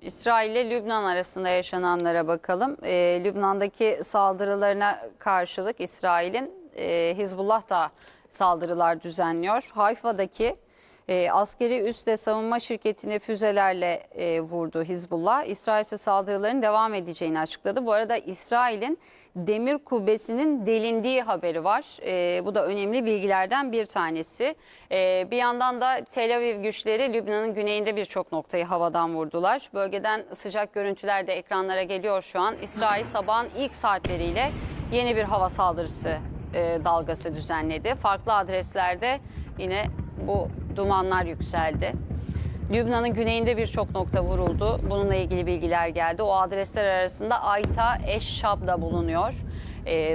İsrail ile Lübnan arasında yaşananlara bakalım. Lübnan'daki saldırılarına karşılık İsrail'in Hizbullah da saldırılar düzenliyor. Hayfa'daki askeri üste savunma şirketine füzelerle vurdu Hizbullah. İsrail ise saldırıların devam edeceğini açıkladı. Bu arada İsrail'in Demir Kubbe'sinin delindiği haberi var. Bu da önemli bilgilerden bir tanesi. Bir yandan da Tel Aviv güçleri Lübnan'ın güneyinde birçok noktayı havadan vurdular. Bölgeden sıcak görüntüler de ekranlara geliyor şu an. İsrail sabahın ilk saatleriyle yeni bir hava saldırısı dalgası düzenledi. Farklı adreslerde yine bu dumanlar yükseldi. Lübnan'ın güneyinde birçok nokta vuruldu. Bununla ilgili bilgiler geldi. O adresler arasında Ayta Eşşab da bulunuyor.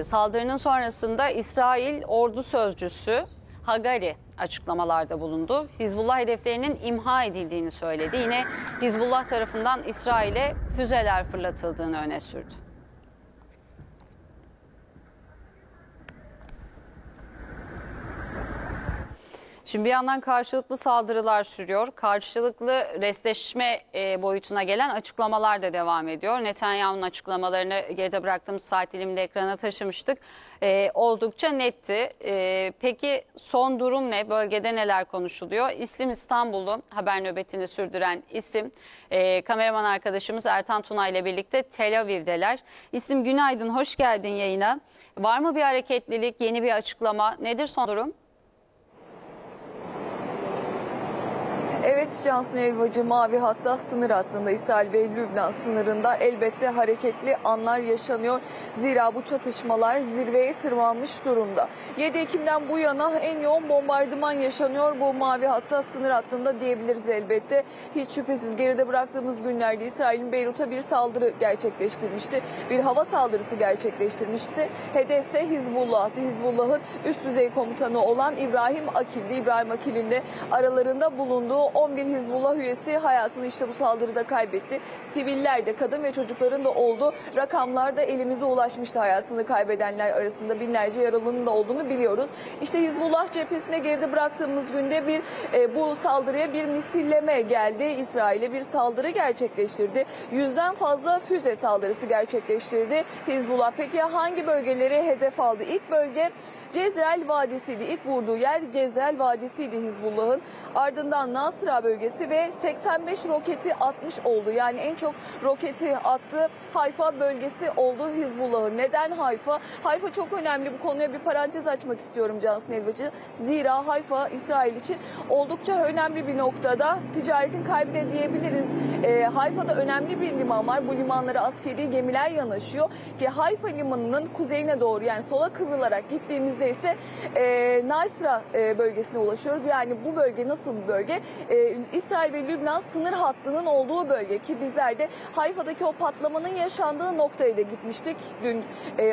Saldırının sonrasında İsrail ordu sözcüsü Hagari açıklamalarda bulundu. Hizbullah hedeflerinin imha edildiğini söyledi. Yine Hizbullah tarafından İsrail'e füzeler fırlatıldığını öne sürdü. Şimdi bir yandan karşılıklı saldırılar sürüyor. Karşılıklı restleşme boyutuna gelen açıklamalar da devam ediyor. Netanyahu'nun açıklamalarını geride bıraktığımız saat diliminde ekrana taşımıştık. Oldukça netti. Peki son durum ne? Bölgede neler konuşuluyor? İslim İstanbul'u haber nöbetini sürdüren İSİM, kameraman arkadaşımız Ertan Tunay ile birlikte Tel Aviv'deler. İSİM günaydın, hoş geldin yayına. Var mı bir hareketlilik, yeni bir açıklama? Nedir son durum? Evet Cansu Elbacı, mavi hatta sınır hattında, İsrail ve Lübnan sınırında elbette hareketli anlar yaşanıyor. Zira bu çatışmalar zirveye tırmanmış durumda. 7 Ekim'den bu yana en yoğun bombardıman yaşanıyor bu mavi hatta sınır hattında diyebiliriz elbette. Hiç şüphesiz geride bıraktığımız günlerde İsrail'in Beyrut'a bir saldırı gerçekleştirmişti. Bir hava saldırısı gerçekleştirmişti. Hedefse Hizbullah'tı. Hizbullah'ın üst düzey komutanı olan İbrahim Akil'di. İbrahim Akil'in de aralarında bulunduğu 11 Hizbullah üyesi hayatını işte bu saldırıda kaybetti. Siviller de, kadın ve çocukların da olduğu rakamlarda elimize ulaşmıştı. Hayatını kaybedenler arasında binlerce yaralının da olduğunu biliyoruz. İşte Hizbullah cephesine geride bıraktığımız günde bir bu saldırıya bir misilleme geldi. İsrail'e bir saldırı gerçekleştirdi. 100'den fazla füze saldırısı gerçekleştirdi Hizbullah. Peki hangi bölgeleri hedef aldı? İlk bölge Cezreel Vadisi'ydi. İlk vurduğu yer Cezreel Vadisi'ydi Hizbullah'ın. Ardından Nasra bölgesi ve 85 roketi atmış oldu. Yani en çok roketi attı Hayfa bölgesi oldu Hizbullah'ın. Neden Hayfa? Hayfa çok önemli. Bu konuya bir parantez açmak istiyorum Cansu Elbacı. Zira Hayfa İsrail için oldukça önemli bir noktada. Ticaretin kalbi de diyebiliriz. Hayfa'da önemli bir liman var. Bu limanlara askeri gemiler yanaşıyor. Ki Hayfa limanının kuzeyine doğru, yani sola kıvrılarak gittiğimizde ise Nasra bölgesine ulaşıyoruz. Yani bu bölge nasıl bir bölge? İsrail ve Lübnan sınır hattının olduğu bölge ki bizler de Hayfa'daki o patlamanın yaşandığı noktaya da gitmiştik. Dün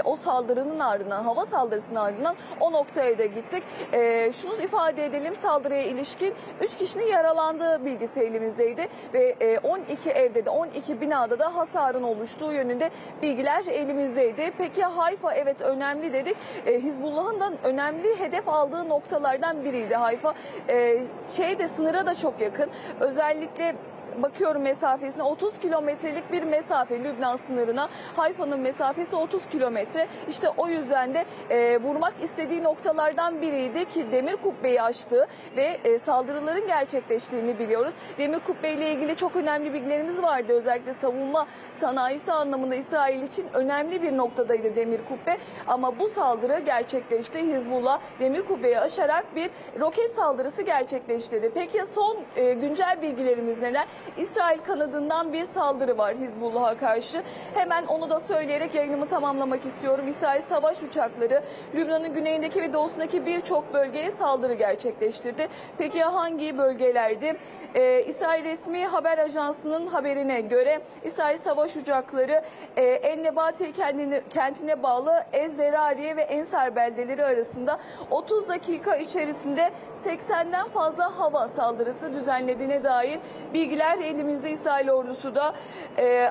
o saldırının ardından, hava saldırısının ardından o noktaya da gittik. Şunu ifade edelim, saldırıya ilişkin 3 kişinin yaralandığı bilgisi elimizdeydi ve 12 evde de 12 binada da hasarın oluştuğu yönünde bilgiler elimizdeydi. Peki Hayfa, evet önemli dedik. Hizbullah'ın önemli hedef aldığı noktalardan biriydi Hayfa. Sınıra da çok yakın. Özellikle bakıyorum mesafesine, 30 kilometrelik bir mesafe Lübnan sınırına. Hayfa'nın mesafesi 30 kilometre. İşte o yüzden de vurmak istediği noktalardan biriydi ki Demir Kubbe'yi aştı ve saldırıların gerçekleştiğini biliyoruz. Demir Kubbe ile ilgili çok önemli bilgilerimiz vardı. Özellikle savunma sanayisi anlamında İsrail için önemli bir noktadaydı Demir Kubbe. Ama bu saldırı gerçekleşti. Hizbullah Demir Kubbe'yi aşarak bir roket saldırısı gerçekleştirdi. Peki ya son güncel bilgilerimiz neler? İsrail kanadından bir saldırı var Hizbullah'a karşı. Hemen onu da söyleyerek yayınımı tamamlamak istiyorum. İsrail savaş uçakları Lübnan'ın güneyindeki ve doğusundaki birçok bölgeye saldırı gerçekleştirdi. Peki ya hangi bölgelerdi? İsrail resmi haber ajansının haberine göre İsrail savaş uçakları Ennebati kentine bağlı Ezzerariye ve Ensar beldeleri arasında 30 dakika içerisinde 80'den fazla hava saldırısı düzenlediğine dair bilgiler elimizde. İsrail ordusu da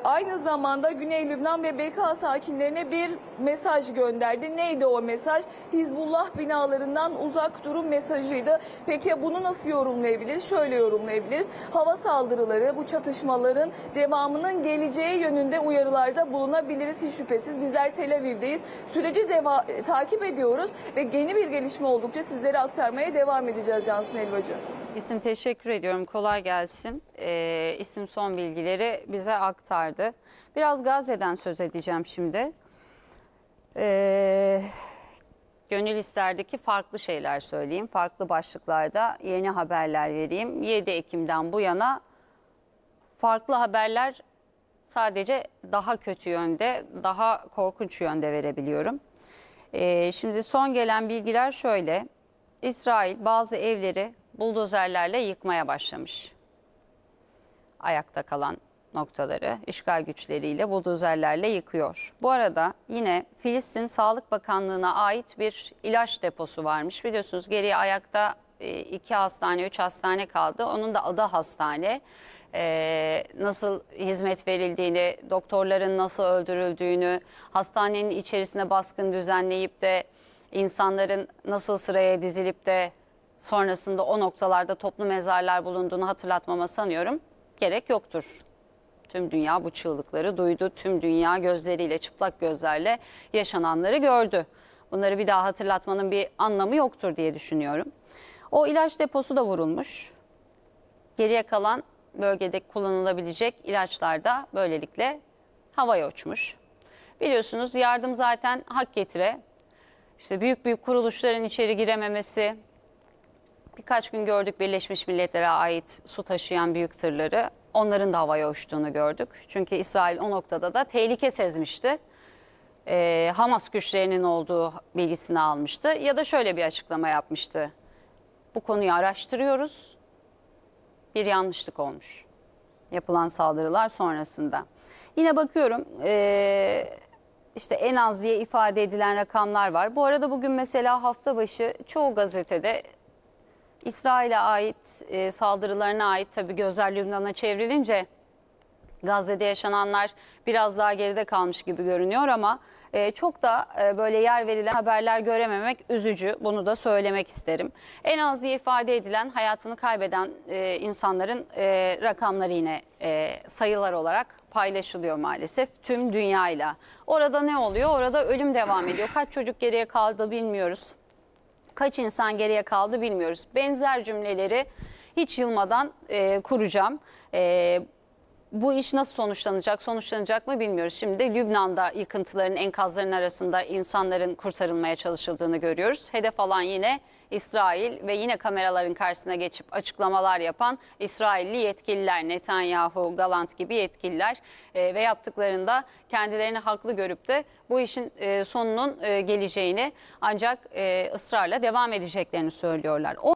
Aynı zamanda Güney Lübnan ve Bekaa sakinlerine bir mesaj gönderdi. Neydi o mesaj? Hizbullah binalarından uzak durun mesajıydı. Peki bunu nasıl yorumlayabiliriz? Şöyle yorumlayabiliriz. Hava saldırıları, bu çatışmaların devamının geleceği yönünde uyarılarda bulunabiliriz hiç şüphesiz. Bizler Tel Aviv'deyiz. Süreci takip ediyoruz ve yeni bir gelişme oldukça sizlere aktarmaya devam edeceğiz Cansu Elbacı. İsim teşekkür ediyorum. Kolay gelsin. İsim son bilgileri bize aktardı. Biraz Gazze'den söz edeceğim şimdi. Gönül isterdi ki farklı şeyler söyleyeyim. Farklı başlıklarda yeni haberler vereyim. 7 Ekim'den bu yana farklı haberler sadece daha kötü yönde, daha korkunç yönde verebiliyorum. Şimdi son gelen bilgiler şöyle. İsrail bazı evleri buldozerlerle yıkmaya başlamış. Ayakta kalan noktaları işgal güçleriyle buldozerlerle yıkıyor. Bu arada yine Filistin Sağlık Bakanlığı'na ait bir ilaç deposu varmış. Biliyorsunuz geriye ayakta 2 hastane, 3 hastane kaldı. Onun da adı hastane. Nasıl hizmet verildiğini, doktorların nasıl öldürüldüğünü, hastanenin içerisine baskın düzenleyip de insanların nasıl sıraya dizilip de sonrasında o noktalarda toplu mezarlar bulunduğunu hatırlatmama sanıyorum gerek yoktur. Tüm dünya bu çığlıkları duydu. Tüm dünya gözleriyle, çıplak gözlerle yaşananları gördü. Bunları bir daha hatırlatmanın bir anlamı yoktur diye düşünüyorum. O ilaç deposu da vurulmuş. Geriye kalan bölgede kullanılabilecek ilaçlar da böylelikle havaya uçmuş. Biliyorsunuz yardım zaten hak getire. İşte büyük kuruluşların içeri girememesi. Birkaç gün gördük Birleşmiş Milletler'e ait su taşıyan büyük tırları. Onların da havaya uçtuğunu gördük. Çünkü İsrail o noktada da tehlike sezmişti. Hamas güçlerinin olduğu bilgisini almıştı. Ya da şöyle bir açıklama yapmıştı. Bu konuyu araştırıyoruz. Bir yanlışlık olmuş. Yapılan saldırılar sonrasında. Yine bakıyorum işte en az diye ifade edilen rakamlar var. Bu arada bugün mesela hafta başı çoğu gazetede İsrail'e ait saldırılarına ait tabii gözler Lübnan'a çevrilince Gazze'de yaşananlar biraz daha geride kalmış gibi görünüyor ama çok da böyle yer verilen haberler görememek üzücü. Bunu da söylemek isterim. En az diye ifade edilen hayatını kaybeden insanların rakamları yine sayılar olarak paylaşılıyor maalesef tüm dünyayla. Orada ne oluyor? Orada ölüm devam ediyor. Kaç çocuk geriye kaldı bilmiyoruz. Kaç insan geriye kaldı bilmiyoruz. Benzer cümleleri hiç yılmadan kuracağım. Bu iş nasıl sonuçlanacak, sonuçlanacak mı bilmiyoruz. Şimdi de Lübnan'da yıkıntıların, enkazların arasında insanların kurtarılmaya çalışıldığını görüyoruz. Hedef alan yine İsrail ve yine kameraların karşısına geçip açıklamalar yapan İsrailli yetkililer, Netanyahu, Galant gibi yetkililer ve yaptıklarında kendilerini haklı görüp de bu işin sonunun geleceğini ancak ısrarla devam edeceklerini söylüyorlar.